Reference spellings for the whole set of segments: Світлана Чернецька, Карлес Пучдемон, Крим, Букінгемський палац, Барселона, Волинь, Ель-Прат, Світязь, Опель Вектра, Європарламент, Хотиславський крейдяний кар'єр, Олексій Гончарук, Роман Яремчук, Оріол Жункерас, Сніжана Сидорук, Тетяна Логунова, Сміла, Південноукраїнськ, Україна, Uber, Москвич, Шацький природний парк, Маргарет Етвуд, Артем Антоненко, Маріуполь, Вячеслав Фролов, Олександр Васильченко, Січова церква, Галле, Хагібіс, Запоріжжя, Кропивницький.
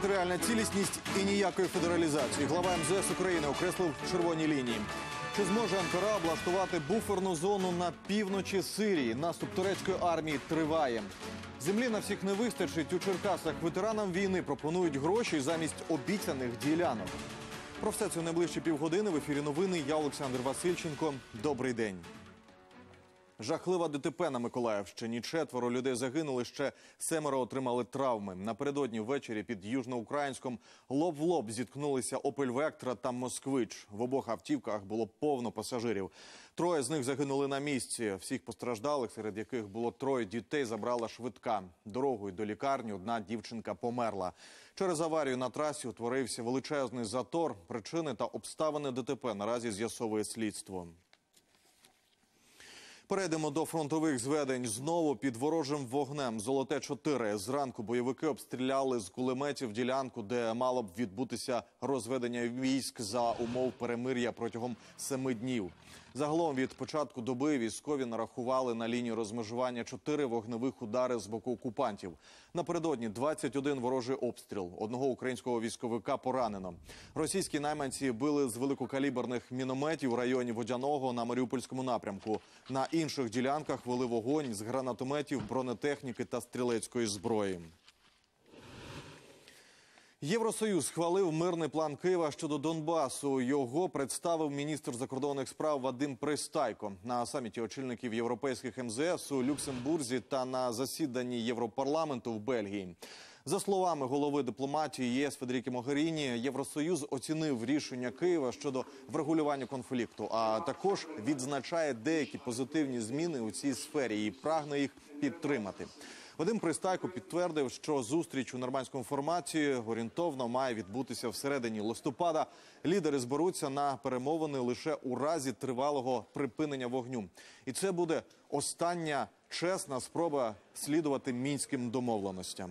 територіальна цілісність і ніякої федералізації. Глава МЗС України окреслив червоні лінії. Чи зможе Анкара облаштувати буферну зону на півночі Сирії? Наступ турецької армії триває. Землі на всіх не вистачить. У Черкасах ветеранам війни пропонують гроші замість обіцяних ділянок. Про все це в найближчі півгодини. В ефірі новини. Я Олександр Васильченко. Добрий день. Жахлива ДТП на Миколаївщині. 4 людей загинули, ще 7 отримали травми. Напередодні ввечері під Южноукраїнськом лоб в лоб зіткнулися «Опель Вектра» та «Москвич». В обох автівках було повно пасажирів. 3 з них загинули на місці. Всіх постраждалих, серед яких було 3 дітей, забрала швидка. Дорогою до лікарні одна дівчинка померла. Через аварію на трасі утворився величезний затор. Причини та обставини ДТП наразі з'ясовує слідство. Перейдемо до фронтових зведень. Знову під ворожим вогнем. Золоте-4. Зранку бойовики обстріляли з кулеметів ділянку, де мало б відбутися розведення військ за умов перемир'я протягом 7 днів. Загалом від початку доби військові нарахували на лінії розмежування 4 вогневих удари з боку окупантів. Напередодні 21 ворожий обстріл. Одного українського військовика поранено. Російські найманці били з великокаліберних мінометів у районі Водяного на Маріупольському напрямку. На інших ділянках вели вогонь з гранатометів, бронетехніки та стрілецької зброї. Євросоюз схвалив мирний план Києва щодо Донбасу. Його представив міністр закордонних справ Вадим Пристайко. На саміті очільників європейських МЗС у Люксембурзі та на засіданні Європарламенту в Бельгії. За словами голови дипломатії ЄС Федеріки Могеріні, Євросоюз оцінив рішення Києва щодо врегулювання конфлікту, а також відзначає деякі позитивні зміни у цій сфері і прагне їх підтримати. Вадим Пристайко підтвердив, що зустріч у нормандському форматі орієнтовно має відбутися всередині листопада. Лідери зберуться на перемовини лише у разі тривалого припинення вогню. І це буде остання чесна спроба слідувати мінським домовленостям.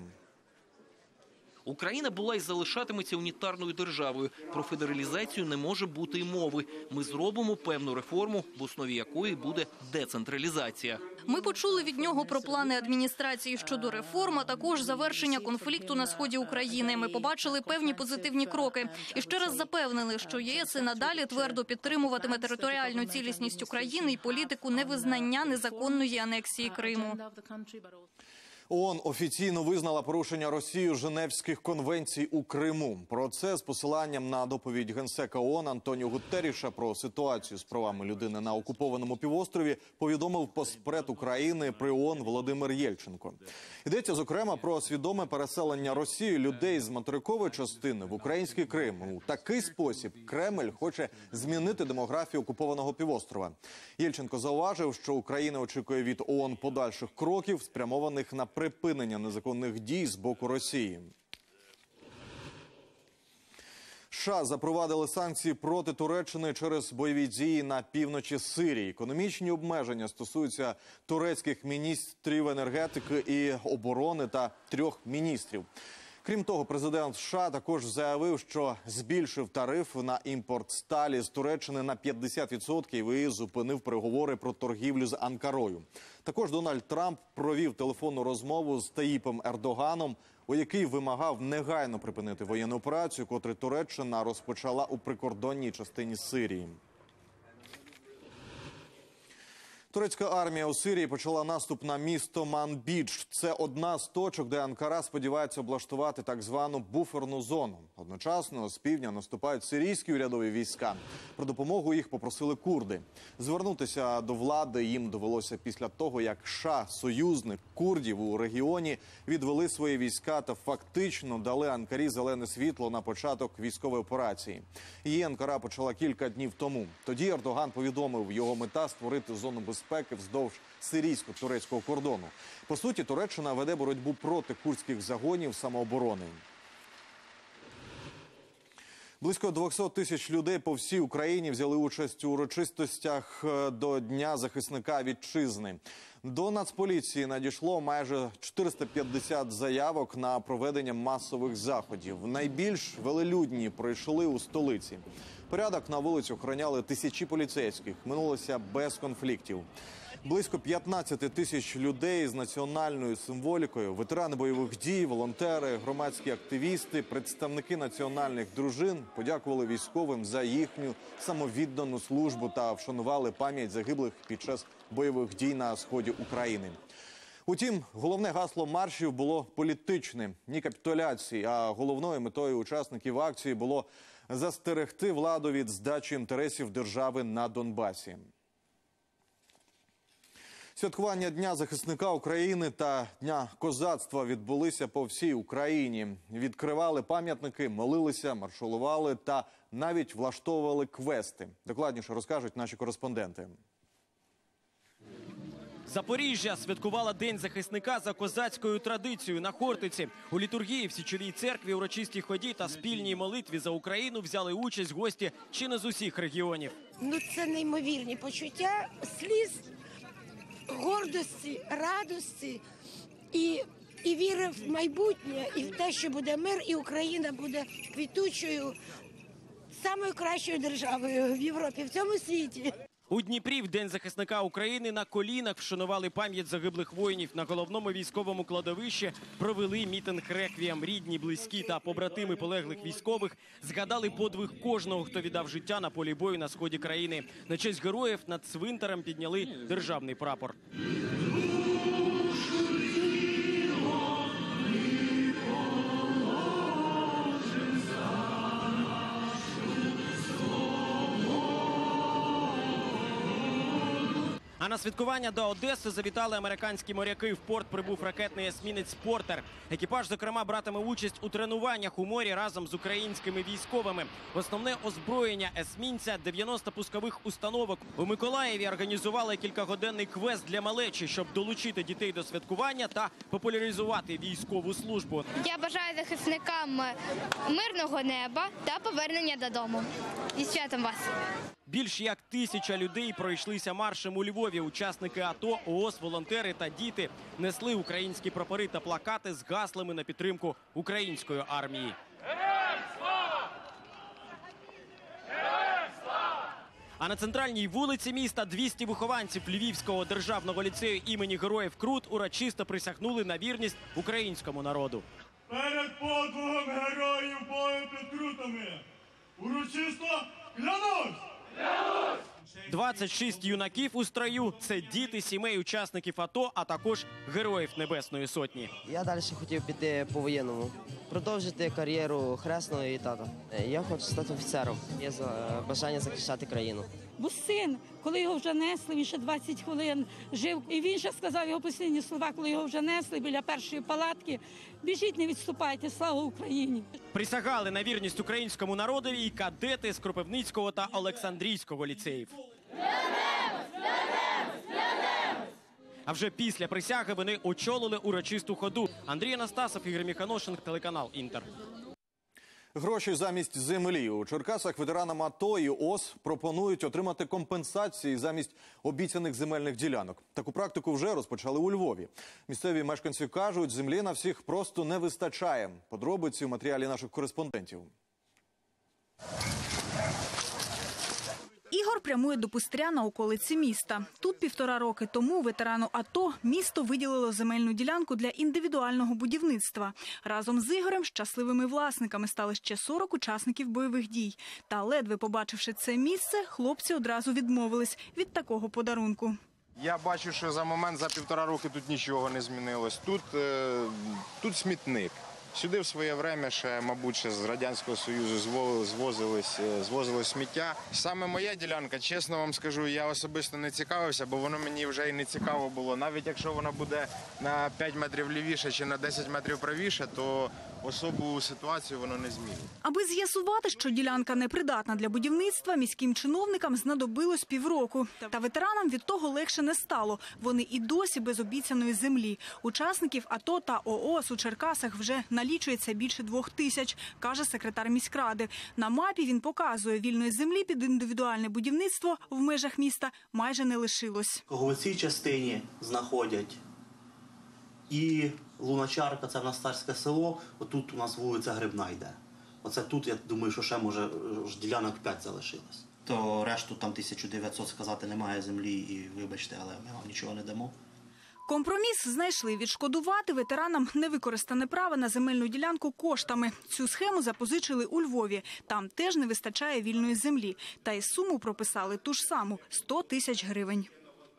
Україна була і залишатиметься унітарною державою. Про федералізацію не може бути й мови. Ми зробимо певну реформу, в основі якої буде децентралізація. Ми почули від нього про плани адміністрації щодо реформ, а також завершення конфлікту на сході України. Ми побачили певні позитивні кроки. І ще раз запевнили, що ЄС і надалі твердо підтримуватиме територіальну цілісність України і політику невизнання незаконної анексії Криму. ООН офіційно визнала порушення Росією Женевських конвенцій у Криму. Про це з посиланням на доповідь генсека ООН Антоніо Гутеріша про ситуацію з правами людини на окупованому півострові повідомив поспред України при ООН Володимир Єльченко. Йдеться, зокрема, про свідоме переселення Росії людей з материкової частини в український Крим. У такий спосіб Кремль хоче змінити демографію окупованого півострова. Єльченко зауважив, що Україна очікує від ООН подальших кроків, спрямованих на припинення незаконних дій з боку Росії. США запровадили санкції проти Туреччини через бойові дії на півночі Сирії. Економічні обмеження стосуються турецьких міністрів енергетики і оборони та 3 міністрів. Крім того, президент США також заявив, що збільшив тариф на імпорт сталі з Туреччини на 50% і зупинив переговори про торгівлю з Анкарою. Також Дональд Трамп провів телефонну розмову з Тайїпом Ердоганом, у якій вимагав негайно припинити воєнну операцію, котру Туреччина розпочала у прикордонній частині Сирії. Турецька армія у Сирії почала наступ на місто Манбіч. Це одна з точок, де Анкара сподівається облаштувати так звану буферну зону. Одночасно з півдня наступають сирійські урядові війська. Про допомогу їх попросили курди. Звернутися до влади їм довелося після того, як США, союзник курдів у регіоні, відвели свої війська та фактично дали Анкарі зелене світло на початок військової операції. Її Анкара почала кілька днів тому. Тоді Ердоган повідомив, його мета – створити зону безпеки вздовж сирійсько-турецького кордону. По суті, Туреччина веде боротьбу проти курдських загонів самооборони. Близько 200 тисяч людей по всій Україні взяли участь у урочистостях до Дня захисника вітчизни. До Нацполіції надійшло майже 450 заявок на проведення масових заходів. Найбільш велелюдні пройшли у столиці. Порядок на вулиці охороняли тисячі поліцейських. Минулося без конфліктів. Близько 15 тисяч людей з національною символікою, ветерани бойових дій, волонтери, громадські активісти, представники національних дружин подякували військовим за їхню самовіддану службу та вшанували пам'ять загиблих під час бойових дій на сході України. Утім, головне гасло маршів було політичне, ні капітуляції, а головною метою учасників акції було застерегти владу від здачі інтересів держави на Донбасі. Святкування Дня захисника України та Дня козацтва відбулися по всій Україні. Відкривали пам'ятники, молилися, маршували та навіть влаштовували квести. Докладніше розкажуть наші кореспонденти. Запоріжжя святкувала День захисника за козацькою традицією на Хортиці. У літургії в Січовій церкві, урочистій ході та спільній молитві за Україну взяли участь гості чи не з усіх регіонів. Ну це неймовірні почуття, сліз, гордості, радості і віри в майбутнє, і в те, що буде мир, і Україна буде квітучою, самою кращою державою в Європі, в цьому світі. У Дніпрі в День захисника України на колінах вшанували пам'ять загиблих воїнів. На головному військовому кладовищі провели мітинг-реквієм. Рідні, близькі та побратими полеглих військових згадали подвиг кожного, хто віддав життя на полі бою на сході країни. На честь героїв над цвинтарем підняли державний прапор. А на святкування до Одеси завітали американські моряки. В порт прибув ракетний есмінець «Портер». Екіпаж, зокрема, братиме участь у тренуваннях у морі разом з українськими військовими. Основне озброєння есмінця – 90 пускових установок. У Миколаєві організували кількагоденний квест для малечі, щоб долучити дітей до святкування та популяризувати військову службу. Я бажаю захисникам мирного неба та повернення додому. Зі святом вас! Більш як 1000 людей пройшлися маршем у Львові. Учасники АТО, ООС, волонтери та діти несли українські прапори та плакати з гаслами на підтримку української армії. А на центральній вулиці міста 200 вихованців Львівського державного ліцею імені Героїв Крут урочисто присягнули на вірність українському народу. Перед подвигом героїв бою під Крутами урочисто клянусь! 26 юнаків у строю – це діти сімей учасників АТО, а також Героїв Небесної Сотні. Я далі хотів піти по-воєнному, продовжити кар'єру хресного і тата. Я хочу стати офіцером, є бажання захищати країну. Бо син, коли його вже несли, він ще 20 хвилин жив, і він ще сказав його останні слова, коли його вже несли біля першої палатки: біжіть, не відступайте, слава Україні! Присягали на вірність українському народові і кадети з Кропивницького та Олександрійського ліцеїв. Клянемось! Клянемось! Клянемось! А вже після присяги вони очолили урочисту ходу. Андрій Анастасов, Ігор Міханошин, телеканал «Інтер». Гроші замість землі. У Черкасах ветеранам АТО і ООС пропонують отримати компенсації замість обіцяних земельних ділянок. Таку практику вже розпочали у Львові. Місцеві мешканці кажуть, землі на всіх просто не вистачає. Подробиці в матеріалі наших кореспондентів. Ігор прямує до Пустря на околиці міста. Тут 1,5 роки тому ветерану АТО місто виділило земельну ділянку для індивідуального будівництва. Разом з Ігорем щасливими власниками стали ще 40 учасників бойових дій. Та ледве побачивши це місце, хлопці одразу відмовились від такого подарунку. Я бачу, що за 1,5 роки тут нічого не змінилось. Тут смітник. Сюди в своє время ще, мабуть, з Радянського Союзу звозилось сміття. Саме моя ділянка, чесно вам скажу, я особисто не цікавився, бо воно мені вже і не цікаво було. Навіть якщо вона буде на 5 метрів лівіше чи на 10 метрів правіше, то особу ситуацію воно не змінить. Аби з'ясувати, що ділянка непридатна для будівництва, міським чиновникам знадобилось півроку. Та ветеранам від того легше не стало. Вони і досі без обіцяної землі. Учасників АТО та ООС у Черкасах вже налічується більше 2000, каже секретар міськради. На мапі він показує, вільної землі під індивідуальне будівництво в межах міста майже не лишилось. У цій частині знаходять і Луначарка, це в нас Старське село, отут у нас вулиця Грибна йде. Оце тут, я думаю, що ще, може, ділянок 5 залишилось. то решту там 1900 сказати немає землі і вибачте, але ми вам нічого не дамо. Компроміс знайшли – відшкодувати ветеранам невикористане право на земельну ділянку коштами. Цю схему запозичили у Львові. Там теж не вистачає вільної землі. Та й суму прописали ту ж саму – 100 тисяч гривень.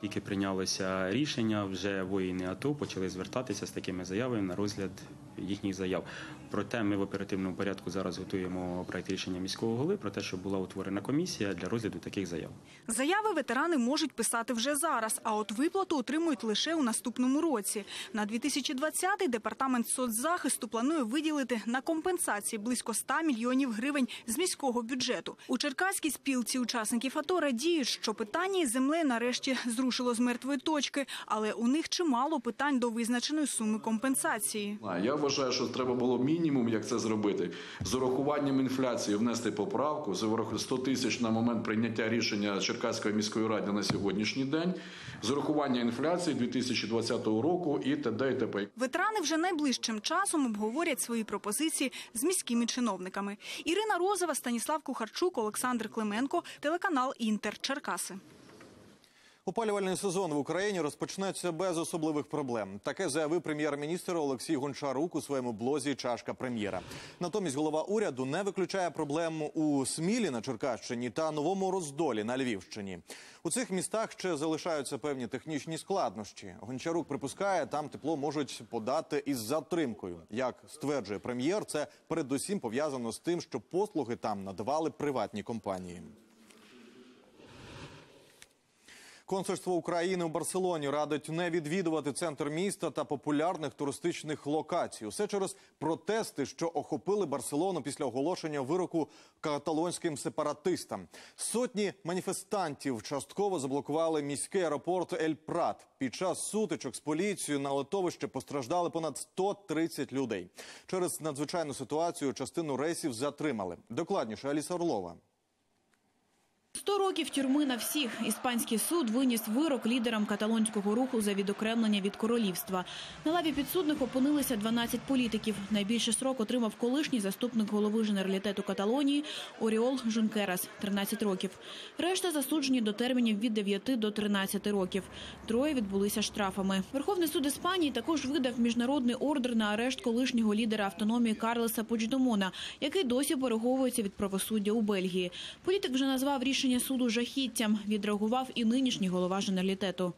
Тільки прийнялося рішення, вже воїни АТО почали звертатися з такими заявами на розгляд їхніх заяв. Проте ми в оперативному порядку зараз готуємо проект рішення міського голови про те, що була утворена комісія для розгляду таких заяв. Заяви ветерани можуть писати вже зараз, а от виплату отримують лише у наступному році. На 2020-й департамент соцзахисту планує виділити на компенсації близько 100 мільйонів гривень з міського бюджету. У Черкаській спілці учасників АТО радіють, що питання із землею нарешті зрушило з мертвої точки, але у них чимало питань до визначеної суми компенсації. Я вважаю, що треба було мінімум, як це зробити, з урахуванням інфляції внести поправку, з 100 тисяч на момент прийняття рішення Черкаської міської ради на сьогоднішній день, з урахування інфляції 2020 року і т.д. і т.п. Ветерани вже найближчим часом обговорять свої пропозиції з міськими чиновниками. Ірина Розова, Станіслав Кухарчук, Олександр Клименко, телеканал «Інтер», Черкаси. Опалювальний сезон в Україні розпочнеться без особливих проблем. Таке заявив прем'єр-міністр Олексій Гончарук у своєму блозі «Чашка прем'єра». Натомість голова уряду не виключає проблем у Смілі на Черкащині та Новому Роздолі на Львівщині. У цих містах ще залишаються певні технічні складнощі. Гончарук припускає, там тепло можуть подати із затримкою. Як стверджує прем'єр, це передусім пов'язано з тим, що послуги там надавали приватні компанії. Консульство України у Барселоні радить не відвідувати центр міста та популярних туристичних локацій. Усе через протести, що охопили Барселону після оголошення вироку каталонським сепаратистам. Сотні маніфестантів частково заблокували міський аеропорт Ель-Прат. Під час сутичок з поліцією на литовище постраждали понад 130 людей. Через надзвичайну ситуацію частину рейсів затримали. Докладніше Аліса Орлова. 100 років тюрми на всіх. Іспанський суд виніс вирок лідерам каталонського руху за відокремлення від королівства. На лаві підсудних опинилися 12 політиків. Найбільший строк отримав колишній заступник голови Генералітету Каталонії Оріол Жункерас – 13 років. Решта засуджені до термінів від 9 до 13 років. Троє відбулися штрафами. Верховний суд Іспанії також видав міжнародний ордер на арешт колишнього лідера автономії Карлеса Пучдемона, який досі переховується від правосуддя у Бельгії. Політик вже назвав рішення суду жахіттям. Відреагував і нинішній голова Генералітету.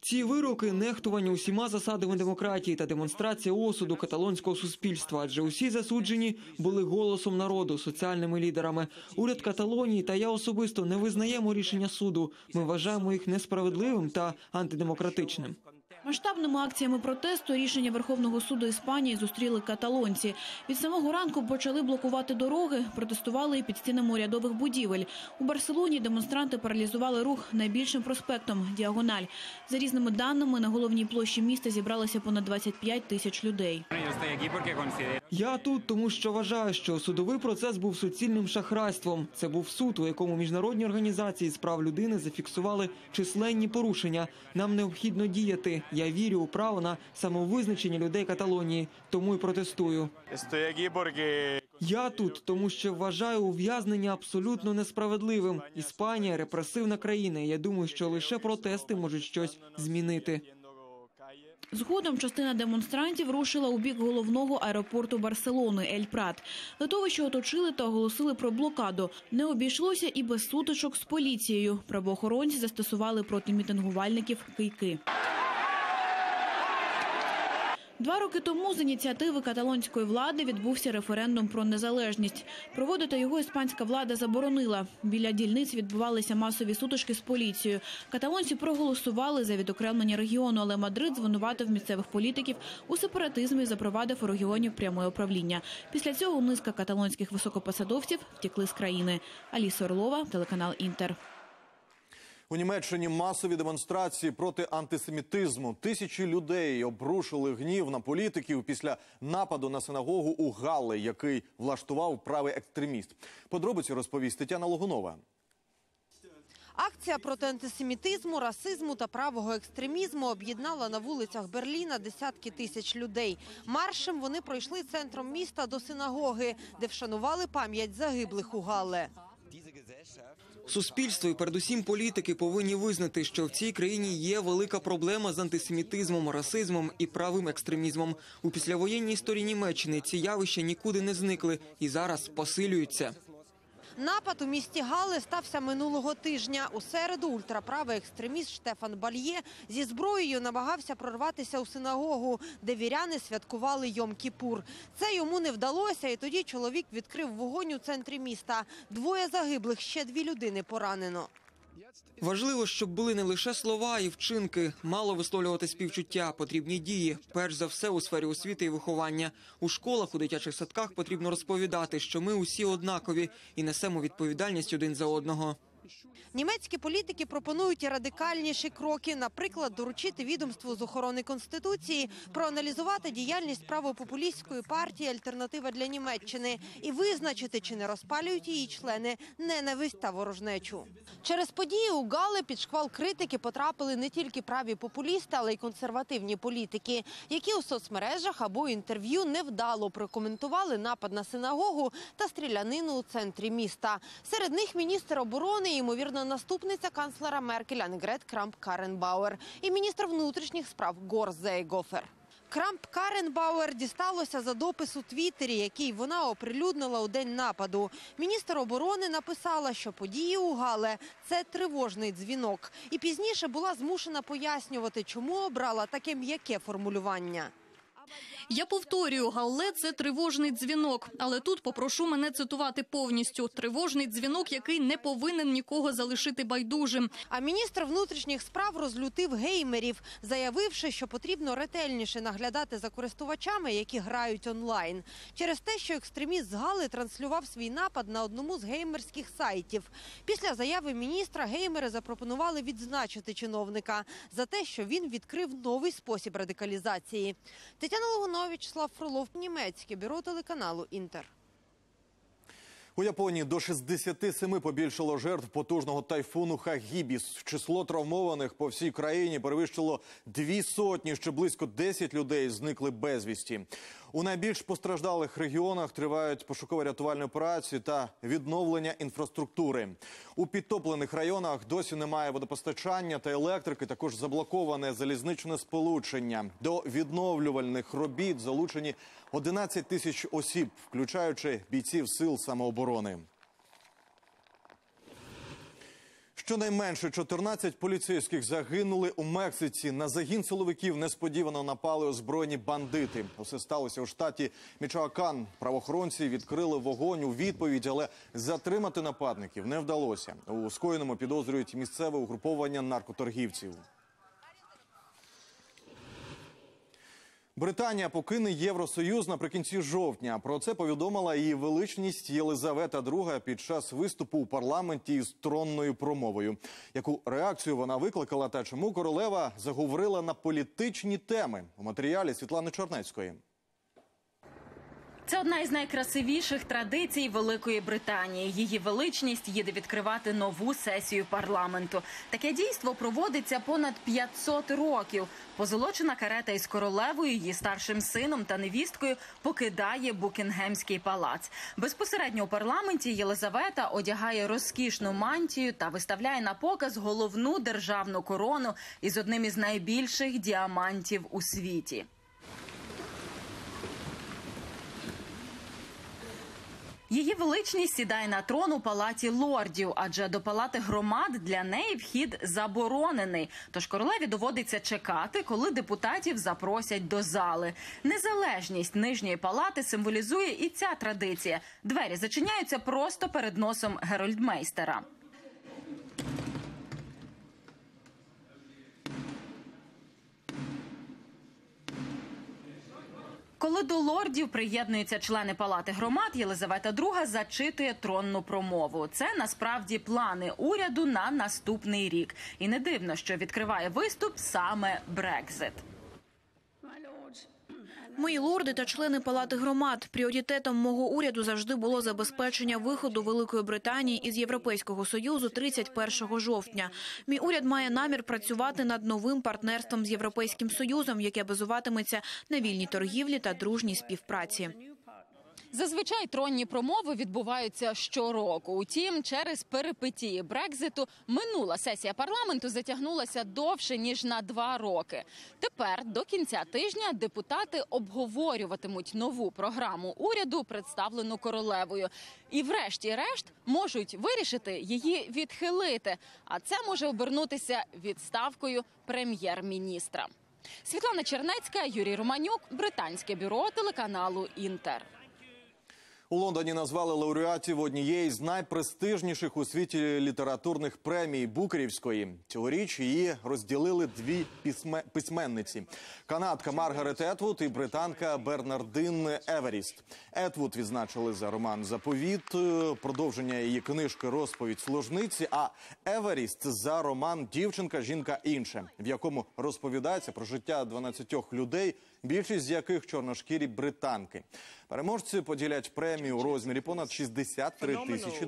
Ці вироки – нехтування усіма засадами демократії та демонстрація осуду каталонського суспільства, адже усі засуджені були голосом народу, соціальними лідерами. Уряд Каталонії та я особисто не визнаємо рішення суду. Ми вважаємо їх несправедливим та антидемократичним. Масштабними акціями протесту рішення Верховного суду Іспанії зустріли каталонці. Від самого ранку почали блокувати дороги, протестували і під стінами урядових будівель. У Барселоні демонстранти паралізували рух найбільшим проспектом – Діагональ. За різними даними, на головній площі міста зібралося понад 25 тисяч людей. Я тут, тому що вважаю, що судовий процес був суцільним шахрайством. Це був суд, у якому міжнародні організації з прав людини зафіксували численні порушення. Нам необхідно діяти. Я вірю у право на самовизначення людей Каталонії, тому і протестую. Я тут, тому що вважаю ув'язнення абсолютно несправедливим. Іспанія – репресивна країна, і я думаю, що лише протести можуть щось змінити. Згодом частина демонстрантів рушила у бік головного аеропорту Барселони – Ель-Прат. Литовище оточили та оголосили про блокаду. Не обійшлося і без сутичок з поліцією. Правоохоронці застосували проти мітингувальників кийки. 2 роки тому з ініціативи каталонської влади відбувся референдум про незалежність. Проводити його іспанська влада заборонила. Біля дільниць відбувалися масові сутички з поліцією. Каталонці проголосували за відокремлення регіону, але Мадрид звинуватив місцевих політиків у сепаратизмі і запровадив у регіонів пряме управління. Після цього низка каталонських високопосадовців втекли з країни. Аліса Орлова, телеканал «Інтер». У Німеччині масові демонстрації проти антисемітизму. Тисячі людей обрушили гнів на політиків після нападу на синагогу у Галле, який влаштував правий екстреміст. Подробиці розповість Тетяна Логунова. Акція проти антисемітизму, расизму та правого екстремізму об'єднала на вулицях Берліна десятки тисяч людей. Маршем вони пройшли центром міста до синагоги, де вшанували пам'ять загиблих у Галле. Суспільство і передусім політики повинні визнати, що в цій країні є велика проблема з антисемітизмом, расизмом і правим екстремізмом. У післявоєнній історії Німеччини ці явища нікуди не зникли і зараз посилюються. Напад у місті Галле стався минулого тижня. У середу ультраправий екстреміст Штефан Бальє зі зброєю намагався прорватися у синагогу, де віряни святкували Йом-Кіпур. Це йому не вдалося, і тоді чоловік відкрив вогонь у центрі міста. Двоє загиблих, ще дві людини поранено. Важливо, щоб були не лише слова і вчинки. Мало висловлювати співчуття, потрібні дії. Перш за все у сфері освіти і виховання. У школах, у дитячих садках потрібно розповідати, що ми усі однакові і несемо відповідальність один за одного. Німецькі політики пропонують і радикальніші кроки. Наприклад, доручити відомству з охорони Конституції проаналізувати діяльність правопопулістської партії «Альтернатива для Німеччини» і визначити, чи не розпалюють її члени ненависть та ворожнечу. Через події у Галле під шквал критики потрапили не тільки праві популісти, але й консервативні політики, які у соцмережах або інтерв'ю невдало прокоментували напад на синагогу та стрілянину у центрі міста. Серед них міністр оборони, ймовірно, наступниця канцлера Меркель Ангрет Крамп-Каренбауер і міністр внутрішніх справ Горст Зейгофер. Крамп-Каренбауер дісталося за допис у Твіттері, який вона оприлюднила у день нападу. Міністр оборони написала, що події у Галле – це тривожний дзвінок. І пізніше була змушена пояснювати, чому обрала таке м'яке формулювання. Я повторюю, Галле – це тривожний дзвінок. Але тут попрошу мене цитувати повністю. Тривожний дзвінок, який не повинен нікого залишити байдужим. А міністр внутрішніх справ розлютив геймерів, заявивши, що потрібно ретельніше наглядати за користувачами, які грають онлайн. Через те, що екстреміст з Галле транслював свій напад на одному з геймерських сайтів. Після заяви міністра геймери запропонували відзначити чиновника за те, що він відкрив новий спосіб радикалізації. Вячеслав Фролов, німецьке бюро телеканалу «Інтер». У Японії до 67 побільшало жертв потужного тайфуну Хагібіс. Число травмованих по всій країні перевищило 200, ще близько 10 людей зникли безвісті. У найбільш постраждалих регіонах тривають пошуково-рятувальні операції та відновлення інфраструктури. У підтоплених районах досі немає водопостачання та електрики, також заблоковане залізничне сполучення. До відновлювальних робіт залучені 11 тисяч осіб, включаючи бійців сил самооборони. Щонайменше 14 поліцейських загинули у Мексиці. На загін силовиків несподівано напали озброєні бандити. Усе сталося у штаті Мічоакан. Правоохоронці відкрили вогонь у відповідь, але затримати нападників не вдалося. У скоєному підозрюють місцеве угруповання наркоторгівців. Британія покине Євросоюз наприкінці жовтня. Про це повідомила її величність Єлизавета II під час виступу у парламенті із тронною промовою. Яку реакцію вона викликала та чому королева заговорила на політичні теми? У матеріалі Світлани Чернецької. Це одна із найкрасивіших традицій Великої Британії. Її величність їде відкривати нову сесію парламенту. Таке дійство проводиться понад 500 років. Позолочена карета із королевою, її старшим сином та невісткою покидає Букінгемський палац. Безпосередньо у парламенті Єлизавета одягає розкішну мантію та виставляє на показ головну державну корону із одним із найбільших діамантів у світі. Її величність сідає на трон у Палаті лордів, адже до Палати громад для неї вхід заборонений. Тож королеві доводиться чекати, коли депутатів запросять до зали. Незалежність Нижньої Палати символізує і ця традиція. Двері зачиняються просто перед носом герольдмейстера. Коли до лордів приєднуються члени Палати громад, Єлизавета II зачитує тронну промову. Це насправді плани уряду на наступний рік. І не дивно, що відкриває виступ саме Брексит. Мої лорди та члени Палати громад, пріоритетом мого уряду завжди було забезпечення виходу Великої Британії із Європейського Союзу 31 жовтня. Мій уряд має намір працювати над новим партнерством з Європейським Союзом, яке базуватиметься на вільній торгівлі та дружній співпраці. Зазвичай тронні промови відбуваються щороку. Утім, через перипетії Брекзиту минула сесія парламенту затягнулася довше, ніж на 2 роки. Тепер до кінця тижня депутати обговорюватимуть нову програму уряду, представлену королевою. І врешті-решт можуть вирішити її відхилити. А це може обернутися відставкою прем'єр-міністра. Світлана Чернецька, Юрій Романюк, британське бюро телеканалу «Інтер». У Лондоні назвали лауреатів однієї з найпрестижніших у світі літературних премій – Букерівської. Цьогоріч її розділили дві письменниці – канадка Маргарет Етвуд і британка Бернардин Еверіст. Етвуд відзначили за роман «Заповіт», продовження її книжки «Розповідь служниці», а Еверіст – за роман «Дівчинка, жінка, інше», в якому розповідається про життя 12 людей, більшість з яких чорношкірі британки. Переможці поділять премію у розмірі понад $63 тисячі.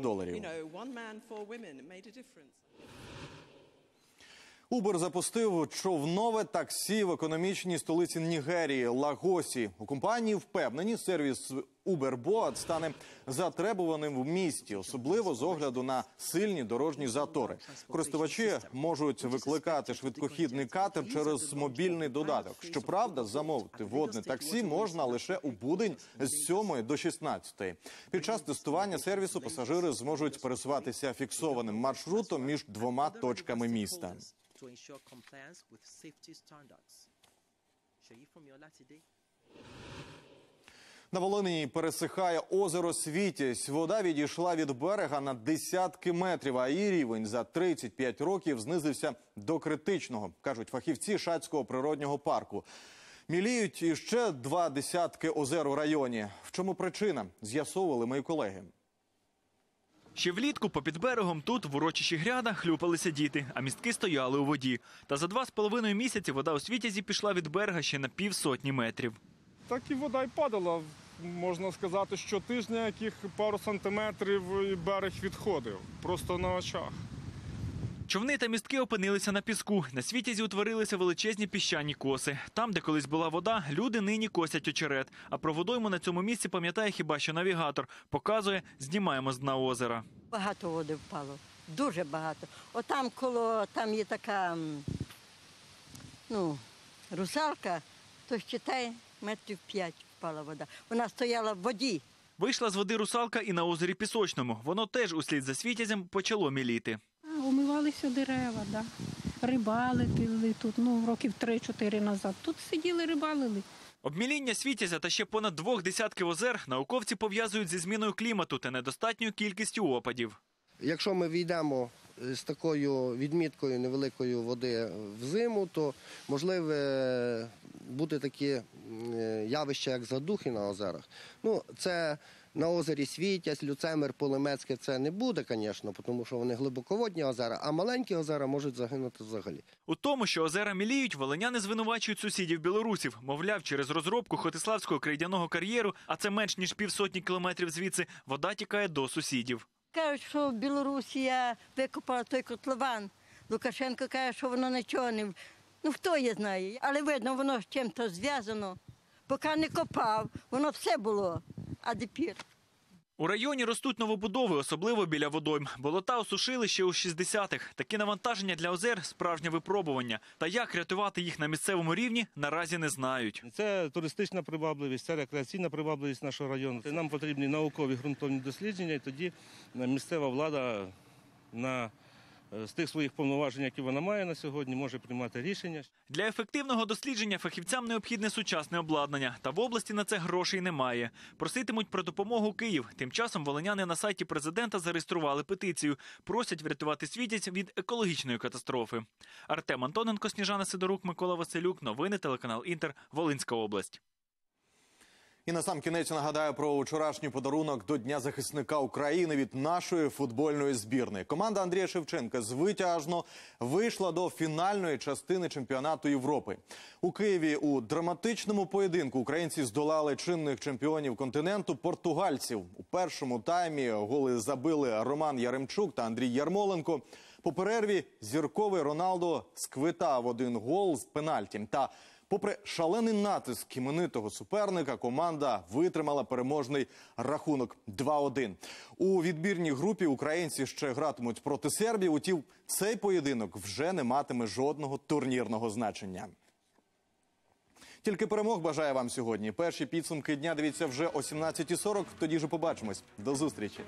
Uber запустив човнове таксі в економічній столиці Нігерії – Лагосі. У компанії впевнені, сервіс Uberboat стане затребуваним в місті, особливо з огляду на сильні дорожні затори. Користувачі можуть викликати швидкохідний катер через мобільний додаток. Щоправда, замовити водне таксі можна лише у будень з 7 до 16. Під час тестування сервісу пасажири зможуть пересуватися фіксованим маршрутом між 2 точками міста. На Волині пересихає озеро Світязь. Вода відійшла від берега на десятки метрів, а її рівень за 35 років знизився до критичного, кажуть фахівці Шацького природнього парку. Міліють іще 2 десятки озер у районі. В чому причина, з'ясовували мої колеги. Ще влітку попід берегом тут, в урочищі Гряда, хлюпалися діти, а містки стояли у воді. Та за 2,5 місяці вода у Світязі пішла від берега ще на 50 метрів. Так і вода й падала, можна сказати, щотижня, яких пару сантиметрів берег відходив, просто на очах. Човни та містки опинилися на піску. На Світязі утворилися величезні піщані коси. Там, де колись була вода, люди нині косять очерет. А про водойму на цьому місці пам'ятає хіба що навігатор. Показує, знімаємо з дна озера. Багато води впало, дуже багато. Отам коло, там є така, русалка, то считай, метрів 5 впала вода. Вона стояла в воді. Вийшла з води русалка і на озері Пісочному. Воно теж услід за Світязем почало міліти. Умивалися дерева, да. Рибалили тут, років 3-4 назад. Тут сиділи, рибалили. Обміління Світязя та ще понад 2 десятків озер науковці пов'язують зі зміною клімату та недостатньою кількістю опадів. Якщо ми війдемо з такою відміткою невеликої води в зиму, то можливе бути такі явища, як задухи на озерах. Це на озері Світязь, Люцемер, Полемецьке це не буде, звісно, тому що вони глибоководні озера, а маленькі озера можуть загинути взагалі. У тому, що озера міліють, волиняни звинувачують сусідів-білорусів. Мовляв, через розробку Хотиславського крейдяного кар'єру, а це менш ніж 50 кілометрів звідси, вода тікає до сусідів. Кажуть, що Білорусія викопала той котлован. Лукашенко каже, що воно нічого не... хто її знає, але видно, воно з чим-то зв'язано. Поки не копав, воно все було, а тепер. У районі ростуть новобудови, особливо біля водойм. Болота осушили ще у 60-х. Такі навантаження для озер – справжнє випробування. Та як рятувати їх на місцевому рівні, наразі не знають. Це туристична привабливість, це рекреаційна привабливість нашого району. Нам потрібні наукові ґрунтовні дослідження, і тоді місцева влада з тих своїх повноважень, які вона має на сьогодні, може приймати рішення. Для ефективного дослідження фахівцям необхідне сучасне обладнання. Та в області на це грошей немає. Проситимуть про допомогу Київ. Тим часом волиняни на сайті президента зареєстрували петицію. Просять врятувати Світязь від екологічної катастрофи. Артем Антоненко, Сніжана Сидорук, Микола Василюк. Новини, телеканал «Інтер», Волинська область. І насамкінець нагадаю про вчорашній подарунок до Дня захисника України від нашої футбольної збірної. Команда Андрія Шевченка з Витязя вийшла до фінальної частини чемпіонату Європи. У Києві у драматичному поєдинку українці здолали чинних чемпіонів континенту – португальців. У першому таймі голи забили Роман Яремчук та Андрій Ярмоленко. По перерві зірковий Роналдо сквитав 1 гол з пенальті та Попри шалений натиск іменитого суперника, команда витримала переможний рахунок 2-1. У відбірній групі українці ще гратимуть проти сербів, утім цей поєдинок вже не матиме жодного турнірного значення. Тільки перемог бажає вам сьогодні. Перші підсумки дня дивіться вже о 17:40. Тоді ж побачимось. До зустрічі.